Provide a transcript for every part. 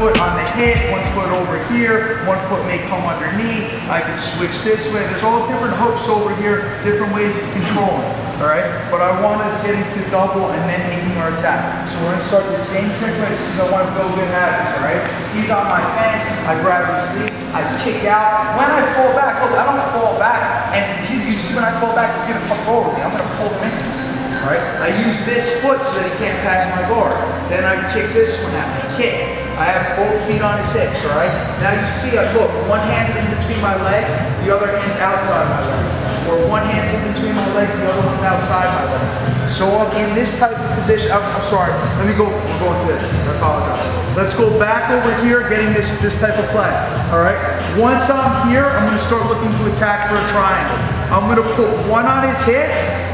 foot on the hip, one foot over here, one foot may come underneath. I can switch this way. There's all different hooks over here, different ways of controlling. All right, but I want us getting to double and then making our attack. So we're gonna start the same sequence because I want to build good habits. All right, he's on my pants. I grab his sleeve. I kick out. When I fall back, look, I don't fall back, and you see when I fall back, he's gonna come forward. I'm gonna pull him into me. All right, I use this foot so that he can't pass my guard. Then I kick this one out. Kick. I have both feet on his hips. All right. Now you see, I look. One hand's in between my legs. The other hand's outside my legs. Or one hand's in between my legs. The other one's outside my legs. So in this type of position. I'm sorry. Let me go. We're going to this. I apologize. Let's go back over here, getting this type of play. All right. Once I'm here, I'm going to start looking to attack for a triangle. I'm going to put one on his hip.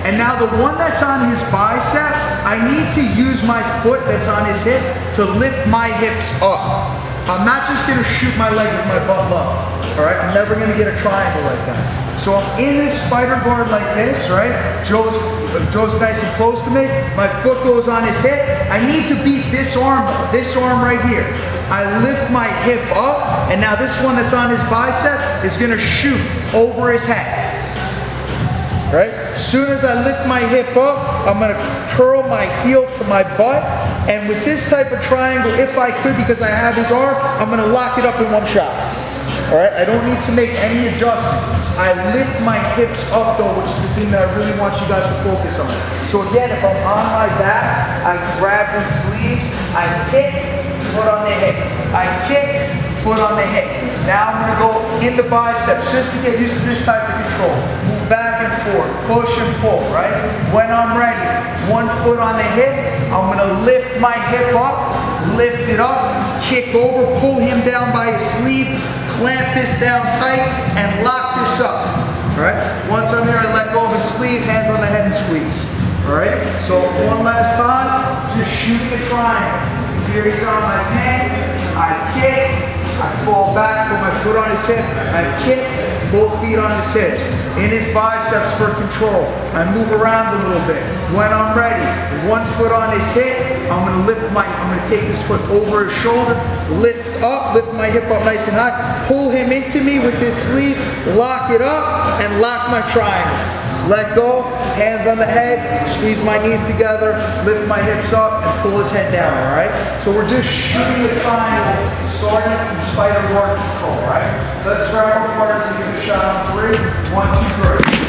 And now the one that's on his bicep, I need to use my foot that's on his hip to lift my hips up. I'm not just gonna shoot my leg with my butt low, all right? I'm never gonna get a triangle like that. So I'm in this spider guard like this, right? Joe's nice and close to me. My foot goes on his hip. I need to beat this arm right here. I lift my hip up, and now this one that's on his bicep is gonna shoot over his head. Right? As soon as I lift my hip up, I'm gonna curl my heel to my butt, and with this type of triangle, if I could, because I have his arm, I'm gonna lock it up in one shot. All right, I don't need to make any adjustment. I lift my hips up though, which is the thing that I really want you guys to focus on. So again, if I'm on my back, I grab his sleeves, I kick, foot on the hip. I kick, foot on the hip. Now I'm gonna go in the biceps just to get used to this type of control. Back and forth, push and pull, right? When I'm ready, one foot on the hip, I'm gonna lift my hip up, lift it up, kick over, pull him down by his sleeve, clamp this down tight, and lock this up, right? Once I'm here, I let go of his sleeve, hands on the head and squeeze, all right? So one last time, just shoot the triangle. Here he's on my pants, I kick, I fall back, put my foot on his hip, I kick, both feet on his hips, in his biceps for control. I move around a little bit. When I'm ready, one foot on his hip, I'm gonna take this foot over his shoulder, lift up, lift my hip up nice and high, pull him into me with this sleeve, lock it up, and lock my triangle. Let go, hands on the head, squeeze my knees together, lift my hips up, and pull his head down, all right? So we're just shooting the triangle, starting from spider guard control, all right? Let's grab our partners and give it a shot on 3, 1, 2, 3.